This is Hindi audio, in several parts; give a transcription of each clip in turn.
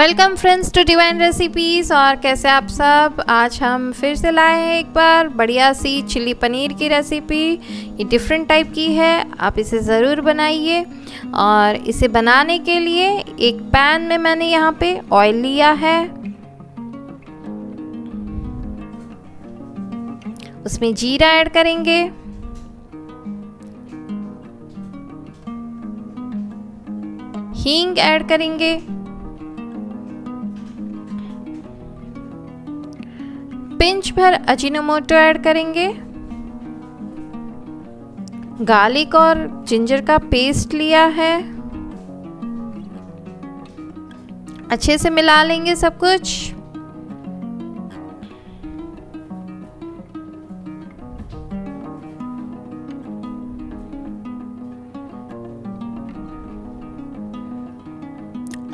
Welcome friends to divine recipes. और कैसे आप सब, आज हम फिर से लाए हैं एक बार बढ़िया सी चिली पनीर की रेसिपी। ये डिफरेंट टाइप की है, आप इसे ज़रूर बनाइए। और इसे बनाने के लिए एक पैन में मैंने यहाँ पे ऑयल लिया है, उसमें जीरा ऐड करेंगे, हींग ऐड करेंगे, पिंच भर अजीनोमोटो ऐड करेंगे, गार्लिक और जिंजर का पेस्ट लिया है, अच्छे से मिला लेंगे सब कुछ।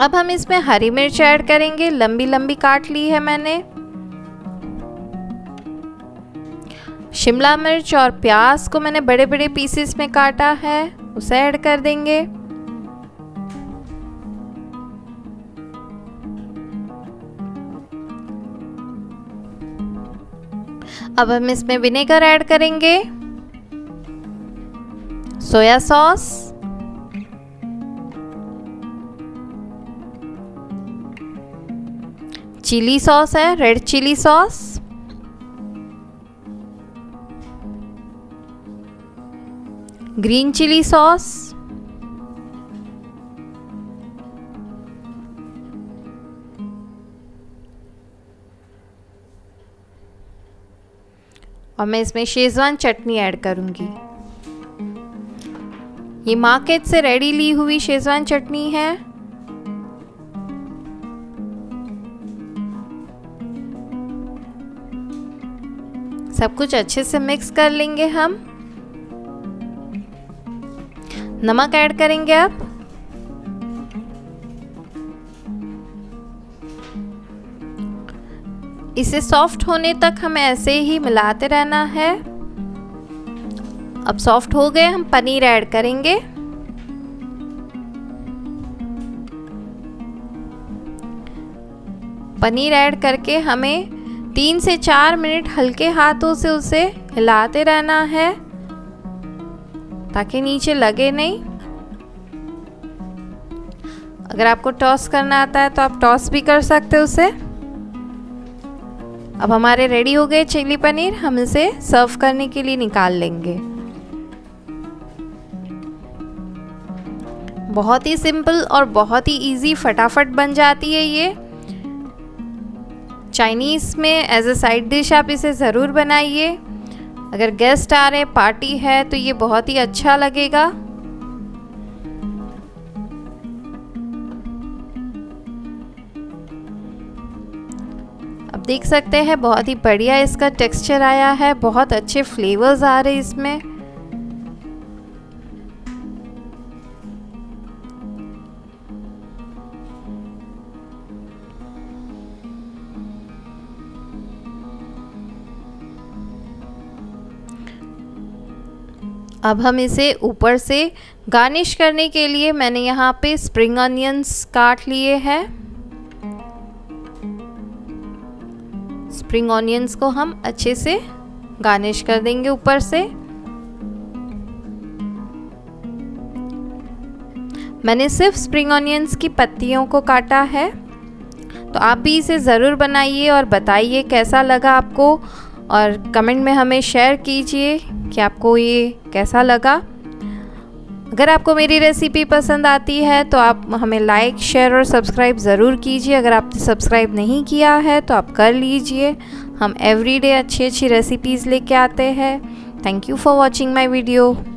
अब हम इसमें हरी मिर्च ऐड करेंगे, लंबी लंबी काट ली है मैंने। शिमला मिर्च और प्याज को मैंने बड़े बड़े पीसेस में काटा है, उसे ऐड कर देंगे। अब हम इसमें विनेगर ऐड करेंगे, सोया सॉस, चिली सॉस है, red chilli sauce, green chilli sauce, और मैं इसमें शेजवान चटनी ऐड करूंगी। ये मार्केट से रेडी ली हुई शेजवान चटनी है। सब कुछ अच्छे से मिक्स कर लेंगे हम। नमक ऐड करेंगे आप। इसे सॉफ्ट होने तक हमें ऐसे ही मिलाते रहना है। अब सॉफ्ट हो गए, हम पनीर ऐड करेंगे। पनीर ऐड करके हमें 3 से 4 मिनट हल्के हाथों से उसे हिलाते रहना है ताकि नीचे लगे नहीं। अगर आपको टॉस करना आता है तो आप टॉस भी कर सकते हो उसे। अब हमारे रेडी हो गए चिली पनीर, हम इसे सर्व करने के लिए निकाल लेंगे। बहुत ही सिंपल और बहुत ही इजी, फटाफट बन जाती है ये। चाइनीज़ में एज ए साइड डिश आप इसे ज़रूर बनाइए। अगर गेस्ट आ रहे, पार्टी है तो ये बहुत ही अच्छा लगेगा। अब देख सकते हैं बहुत ही बढ़िया इसका टेक्सचर आया है, बहुत अच्छे फ्लेवर्स आ रहे हैं इसमें। अब हम इसे ऊपर से गार्निश करने के लिए मैंने यहाँ पे स्प्रिंग ऑनियंस काट लिए हैं। स्प्रिंग ऑनियंस को हम अच्छे से गार्निश कर देंगे ऊपर से। मैंने सिर्फ स्प्रिंग ऑनियंस की पत्तियों को काटा है। तो आप भी इसे ज़रूर बनाइए और बताइए कैसा लगा आपको, और कमेंट में हमें शेयर कीजिए कि आपको ये कैसा लगा। अगर आपको मेरी रेसिपी पसंद आती है तो आप हमें लाइक, शेयर और सब्सक्राइब ज़रूर कीजिए। अगर आपने सब्सक्राइब नहीं किया है तो आप कर लीजिए। हम एवरीडे अच्छी अच्छी रेसिपीज़ लेके आते हैं। Thank you for watching my video.